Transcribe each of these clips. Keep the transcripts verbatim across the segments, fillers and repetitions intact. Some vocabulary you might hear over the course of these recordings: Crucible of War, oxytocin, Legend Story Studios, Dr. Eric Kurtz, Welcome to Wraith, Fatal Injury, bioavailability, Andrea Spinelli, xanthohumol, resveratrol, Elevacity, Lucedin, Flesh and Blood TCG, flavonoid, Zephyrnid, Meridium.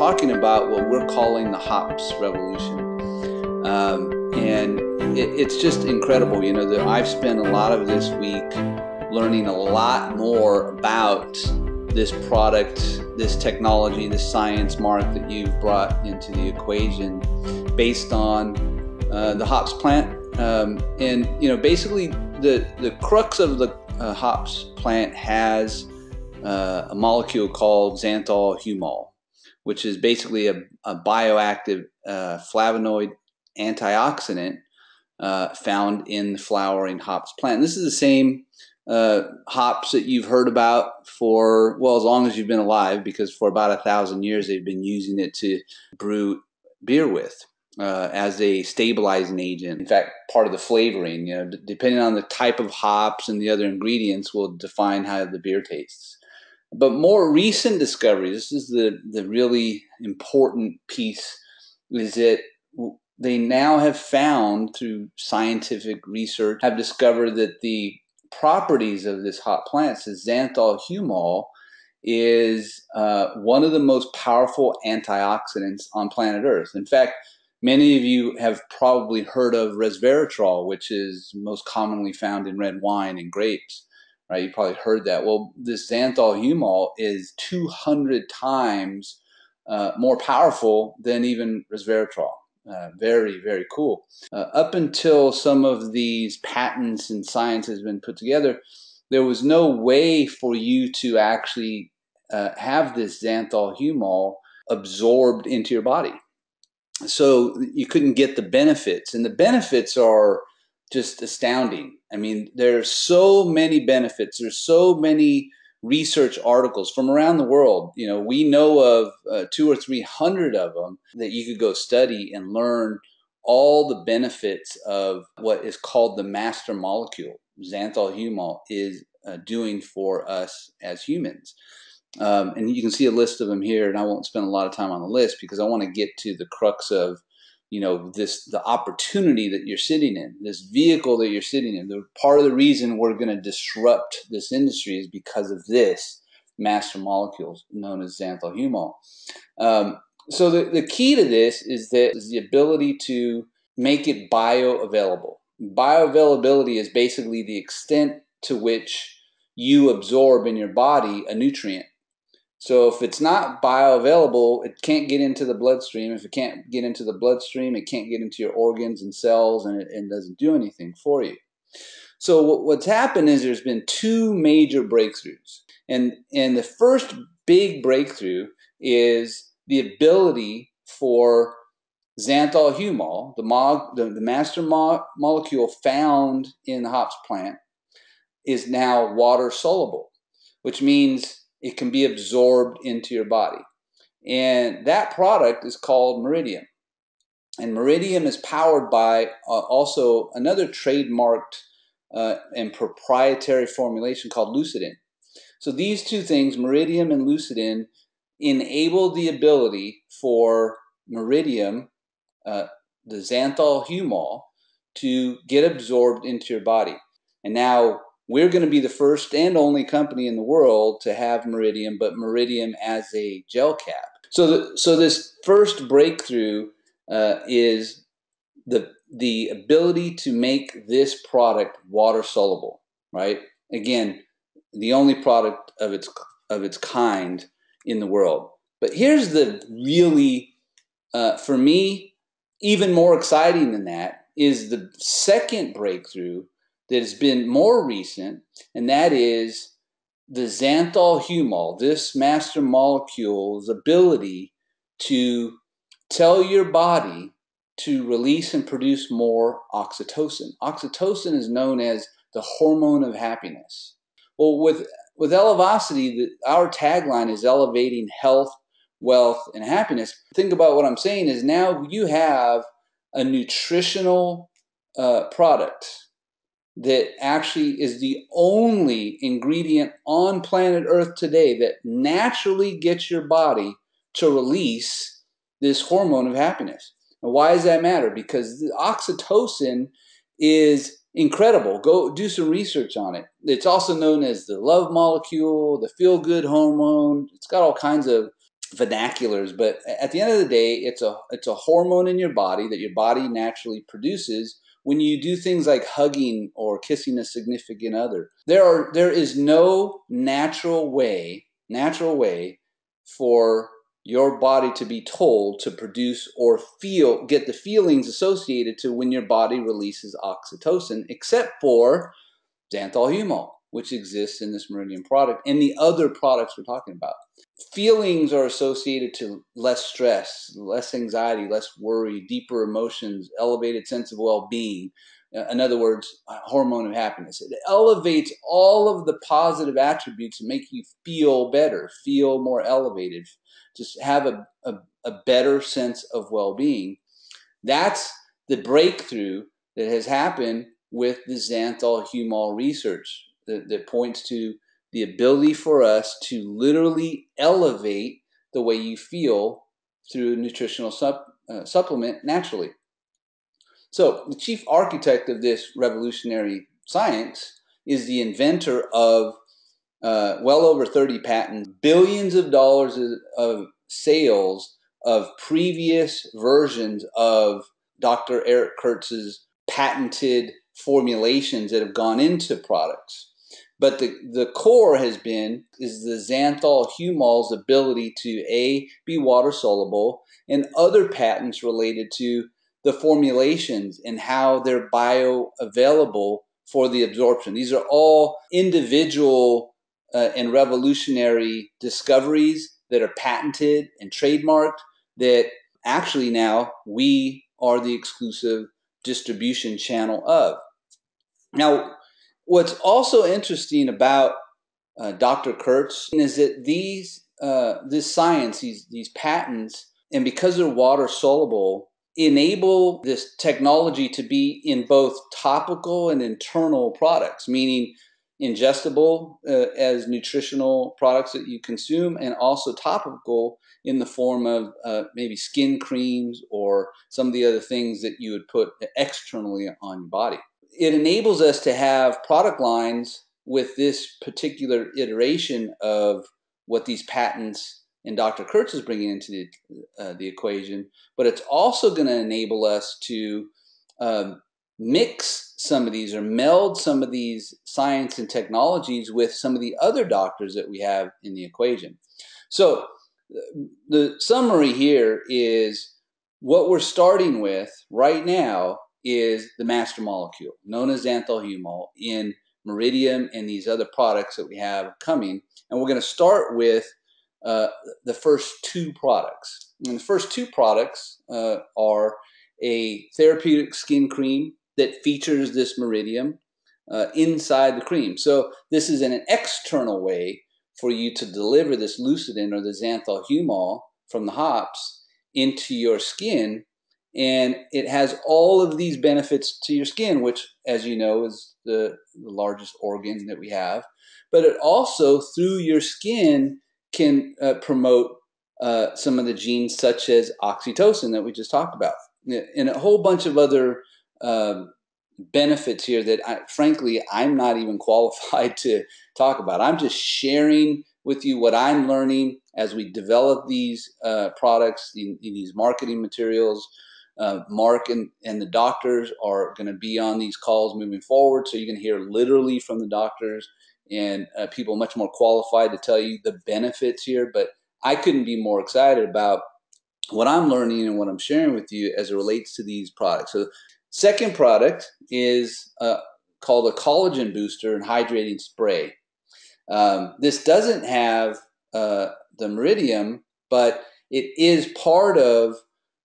talking about what we're calling the hops revolution. Um, and it, it's just incredible. You know, the, I've spent a lot of this week learning a lot more about this product, this technology, this science, Mark, that you've brought into the equation based on uh, the hops plant. Um, and, you know, basically the, the crux of the uh, hops plant has uh, a molecule called xanthohumol, which is basically a, a bioactive uh, flavonoid antioxidant uh, found in the flowering hops plant. This is the same uh, hops that you've heard about for, well, as long as you've been alive, because for about a thousand years they've been using it to brew beer with. Uh, as a stabilizing agent. In fact, part of the flavoring, you know, d depending on the type of hops and the other ingredients will define how the beer tastes. But more recent discoveries, this is the, the really important piece, is that they now have found through scientific research, have discovered that the properties of this hop plant, so xanthohumol, is uh, one of the most powerful antioxidants on planet Earth. In fact, many of you have probably heard of resveratrol, which is most commonly found in red wine and grapes, right? You probably heard that. Well, this xanthohumol is two hundred times uh, more powerful than even resveratrol. Uh, very, very cool. Uh, up until some of these patents and science has been put together, there was no way for you to actually uh, have this xanthohumol absorbed into your body. So you couldn't get the benefits, and the benefits are just astounding. I mean, there are so many benefits. There's so many research articles from around the world. You know, we know of uh, two or three hundred of them that you could go study and learn all the benefits of what is called the master molecule xanthohumol is uh, doing for us as humans. Um, and you can see a list of them here, and I won't spend a lot of time on the list because I want to get to the crux of, you know, this, the opportunity that you're sitting in, this vehicle that you're sitting in. The, part of the reason we're going to disrupt this industry is because of this master molecule known as xanthohumol. Um, so the, the key to this is, that, is the ability to make it bioavailable. Bioavailability is basically the extent to which you absorb in your body a nutrient. So if it's not bioavailable, it can't get into the bloodstream. If it can't get into the bloodstream, it can't get into your organs and cells, and it and doesn't do anything for you. So what, what's happened is there's been two major breakthroughs. And, and the first big breakthrough is the ability for xanthohumol, the, mo the, the master mo molecule found in the hops plant, is now water soluble, which means it can be absorbed into your body. And that product is called Meridium. And Meridium is powered by uh, also another trademarked uh, and proprietary formulation called Lucedin. So these two things, Meridium and Lucedin, enable the ability for Meridium, uh, the xanthohumol, to get absorbed into your body. And now we're going to be the first and only company in the world to have Meridium, but Meridium as a gel cap. So, the, so this first breakthrough uh, is the the ability to make this product water soluble, right? Again, the only product of its of its kind in the world. But here's the really, uh, for me, even more exciting than that is the second breakthrough that has been more recent, and that is the xanthohumol, this master molecule's ability to tell your body to release and produce more oxytocin. Oxytocin is known as the hormone of happiness. Well, with, with Elevacity, the, our tagline is elevating health, wealth, and happiness. Think about what I'm saying is now you have a nutritional uh, product that actually is the only ingredient on planet Earth today that naturally gets your body to release this hormone of happiness. And why does that matter? Because the oxytocin is incredible. Go do some research on it. It's also known as the love molecule, the feel-good hormone. It's got all kinds of vernaculars, but at the end of the day, it's a it's a hormone in your body that your body naturally produces when you do things like hugging or kissing a significant other. There are there is no natural way natural way for your body to be told to produce or feel get the feelings associated to when your body releases oxytocin, except for xanthohumol, which exists in this Meridium product and the other products we're talking about. Feelings are associated to less stress, less anxiety, less worry, deeper emotions, elevated sense of well-being. In other words, a hormone of happiness. It elevates all of the positive attributes to make you feel better, feel more elevated, just have a, a, a better sense of well-being. That's the breakthrough that has happened with the xanthohumol research that, that points to the ability for us to literally elevate the way you feel through a nutritional sup, uh, supplement naturally. So the chief architect of this revolutionary science is the inventor of uh, well over thirty patents, billions of dollars of sales of previous versions of Doctor Eric Kurtz's patented formulations that have gone into products. But the, the core has been is the xanthohumol's ability to, A, be water-soluble, and other patents related to the formulations and how they're bioavailable for the absorption. These are all individual uh, and revolutionary discoveries that are patented and trademarked that actually now we are the exclusive distribution channel of. Now, what's also interesting about uh, Doctor Kurtz is that these, uh, this science, these, these patents, and because they're water soluble, enable this technology to be in both topical and internal products, meaning ingestible uh, as nutritional products that you consume, and also topical in the form of uh, maybe skin creams or some of the other things that you would put externally on your body. It enables us to have product lines with this particular iteration of what these patents and Doctor Kurtz is bringing into the, uh, the equation, but it's also going to enable us to um, mix some of these or meld some of these science and technologies with some of the other doctors that we have in the equation. So the summary here is what we're starting with right now is the master molecule known as xanthohumol in Meridium and these other products that we have coming. And we're going to start with uh, the first two products. And the first two products uh, are a therapeutic skin cream that features this Meridium uh, inside the cream. So this is an external way for you to deliver this Lucedin or the xanthohumol from the hops into your skin. And it has all of these benefits to your skin, which, as you know, is the, the largest organ that we have. But it also, through your skin, can uh, promote uh, some of the genes such as oxytocin that we just talked about. And a whole bunch of other uh, benefits here that, I, frankly, I'm not even qualified to talk about. I'm just sharing with you what I'm learning as we develop these uh, products, in, in these marketing materials. Uh, Mark and, and the doctors are going to be on these calls moving forward, so you're going to hear literally from the doctors and uh, people much more qualified to tell you the benefits here. But I couldn't be more excited about what I'm learning and what I'm sharing with you as it relates to these products. So the second product is uh, called a collagen booster and hydrating spray. Um, this doesn't have uh, the Meridium, but it is part of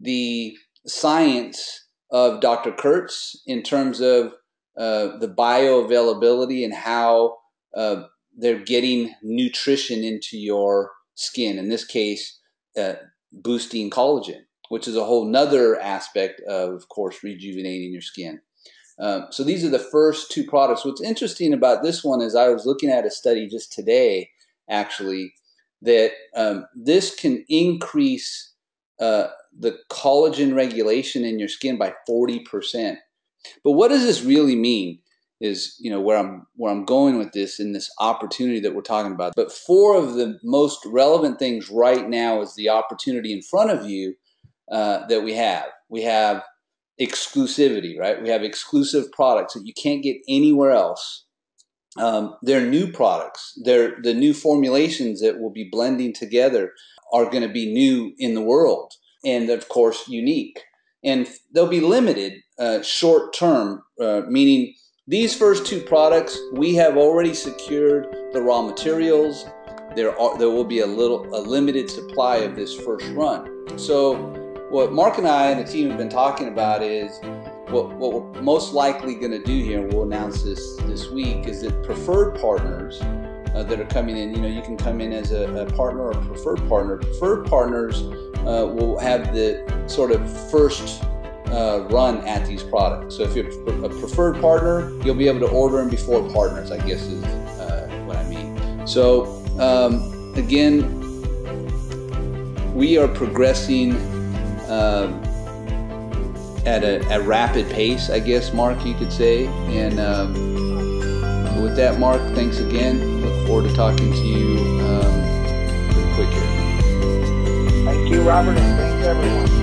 the science of Doctor Kurtz in terms of uh, the bioavailability and how uh, they're getting nutrition into your skin, in this case, uh, boosting collagen, which is a whole nother aspect of, of course, rejuvenating your skin. Um, so these are the first two products. What's interesting about this one is I was looking at a study just today, actually, that um, this can increase uh, the collagen regulation in your skin by forty percent. But what does this really mean? is, you know, where I'm where I'm going with this in this opportunity that we're talking about. But four of the most relevant things right now is the opportunity in front of you uh, that we have. We have exclusivity, right? We have exclusive products that you can't get anywhere else. Um, they're new products. They're the new formulations that will be blending together are going to be new in the world, and of course unique. And they'll be limited uh, short term, uh, meaning these first two products, we have already secured the raw materials. There are there will be a little a limited supply of this first run. So what Mark and I and the team have been talking about is what, what we're most likely going to do here, and we'll announce this this week, is that preferred partners uh, that are coming in, you know, you can come in as a, a partner or preferred partner. Preferred partners uh, will have the sort of first Uh, run at these products. So if you're a preferred partner, you'll be able to order them before partners, I guess is uh, what I mean. So um, again, we are progressing uh, at a, a rapid pace, I guess, Mark, you could say. And um, with that, Mark, thanks again. Look forward to talking to you um, pretty quick here. Thank you, Robert, and thanks everyone.